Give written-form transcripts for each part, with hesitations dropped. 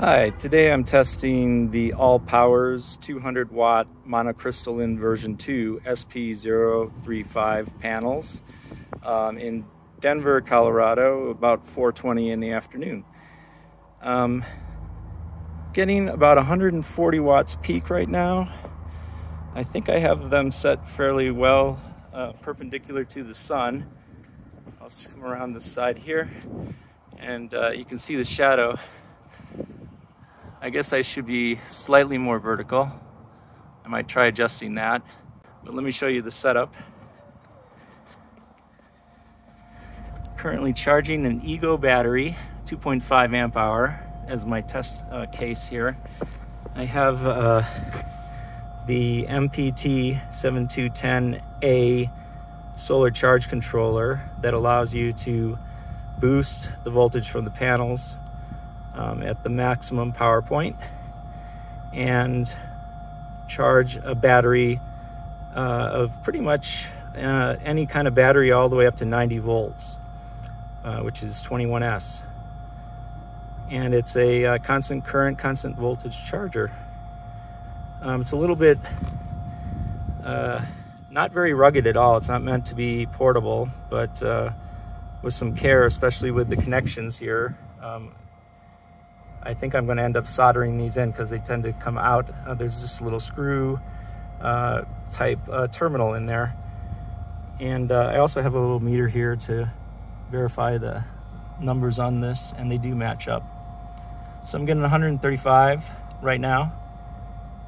Hi, today I'm testing the All Powers 200 watt monocrystalline version 2 SP035 panels in Denver, Colorado, about 4:20 in the afternoon. Getting about 140 watts peak right now. I think I have them set fairly well perpendicular to the sun. I'll just come around this side here and you can see the shadow. I guess I should be slightly more vertical. I might try adjusting that, but let me show you the setup. Currently charging an EGO battery, 2.5 amp hour as my test case here. I have the MPT-7210A solar charge controller that allows you to boost the voltage from the panels at the maximum power point and charge a battery of pretty much any kind of battery all the way up to 90 volts, which is 21S. And it's a constant current, constant voltage charger. It's a little bit not very rugged at all. It's not meant to be portable, but with some care, especially with the connections here, I think I'm going to end up soldering these in because they tend to come out. There's just a little screw type terminal in there. And I also have a little meter here to verify the numbers on this, and they do match up. So I'm getting 135 right now.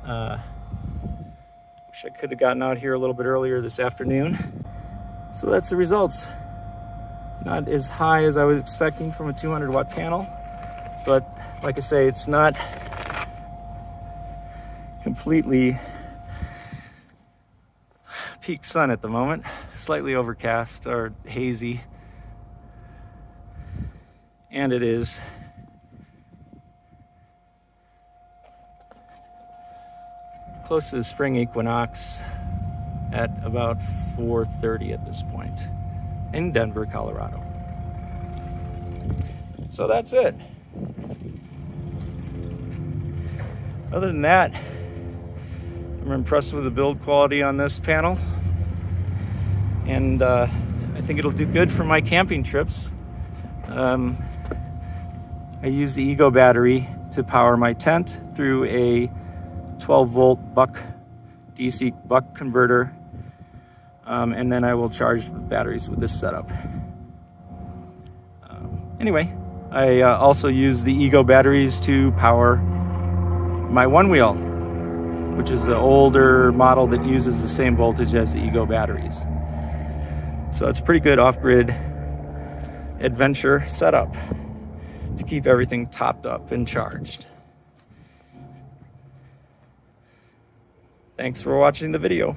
Wish I could have gotten out here a little bit earlier this afternoon. So that's the results. Not as high as I was expecting from a 200 watt panel, but like I say, it's not completely peak sun at the moment. Slightly overcast or hazy. And it is close to the spring equinox at about 4:30 at this point in Denver, Colorado. So that's it. Other than that, I'm impressed with the build quality on this panel, and I think it'll do good for my camping trips. I use the EGO battery to power my tent through a 12-volt DC buck converter, and then I will charge the batteries with this setup. Anyway, I also use the EGO batteries to power my one wheel, which is the older model that uses the same voltage as the EGO batteries. So it's a pretty good off-grid adventure setup to keep everything topped up and charged. Thanks for watching the video.